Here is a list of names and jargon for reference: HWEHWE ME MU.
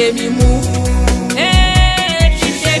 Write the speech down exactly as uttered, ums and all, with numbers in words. Hwehwe me mu. Hwehwe me mu, hwehwe